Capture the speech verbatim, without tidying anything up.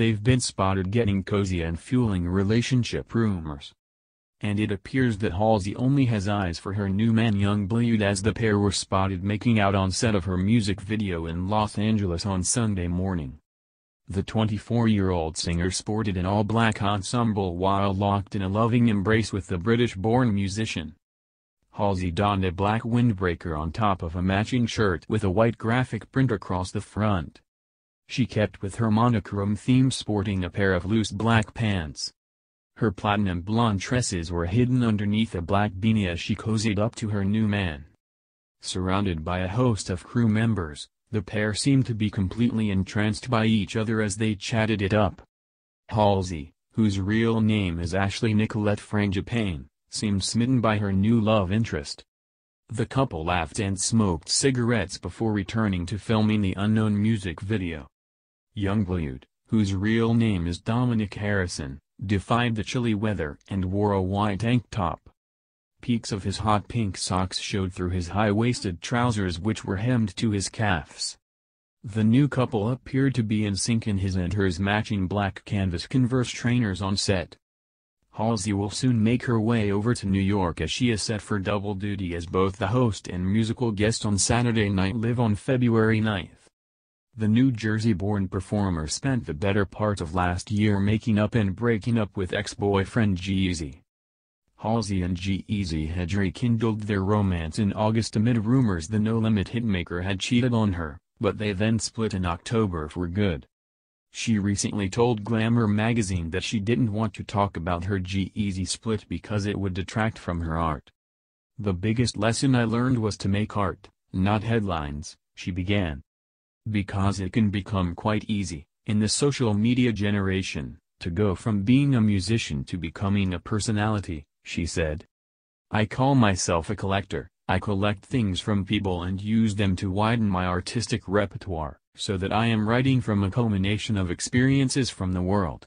they've been spotted getting cozy and fueling relationship rumors. And it appears that Halsey only has eyes for her new man Yungblud, as the pair were spotted making out on set of her music video in Los Angeles on Sunday morning. The twenty-four-year-old singer sported an all-black ensemble while locked in a loving embrace with the British-born musician. Halsey donned a black windbreaker on top of a matching shirt with a white graphic print across the front. She kept with her monochrome theme, sporting a pair of loose black pants. Her platinum blonde tresses were hidden underneath a black beanie as she cozied up to her new man. Surrounded by a host of crew members, the pair seemed to be completely entranced by each other as they chatted it up. Halsey, whose real name is Ashley Nicolette Frangipane, seemed smitten by her new love interest. The couple laughed and smoked cigarettes before returning to filming the unknown music video. Yungblud, whose real name is Dominic Harrison, defied the chilly weather and wore a white tank top. Peaks of his hot pink socks showed through his high-waisted trousers, which were hemmed to his calves. The new couple appeared to be in sync in his and hers matching black canvas Converse trainers on set. Halsey will soon make her way over to New York, as she is set for double duty as both the host and musical guest on Saturday Night Live on February ninth. The New Jersey-born performer spent the better part of last year making up and breaking up with ex-boyfriend G-Eazy. Halsey and G-Eazy had rekindled their romance in August amid rumors the No Limit hitmaker had cheated on her, but they then split in October for good. She recently told Glamour magazine that she didn't want to talk about her G-Eazy split because it would detract from her art. "The biggest lesson I learned was to make art, not headlines," she began. "Because it can become quite easy, in the social media generation, to go from being a musician to becoming a personality," she said. "I call myself a collector. I collect things from people and use them to widen my artistic repertoire, so that I am writing from a culmination of experiences from the world."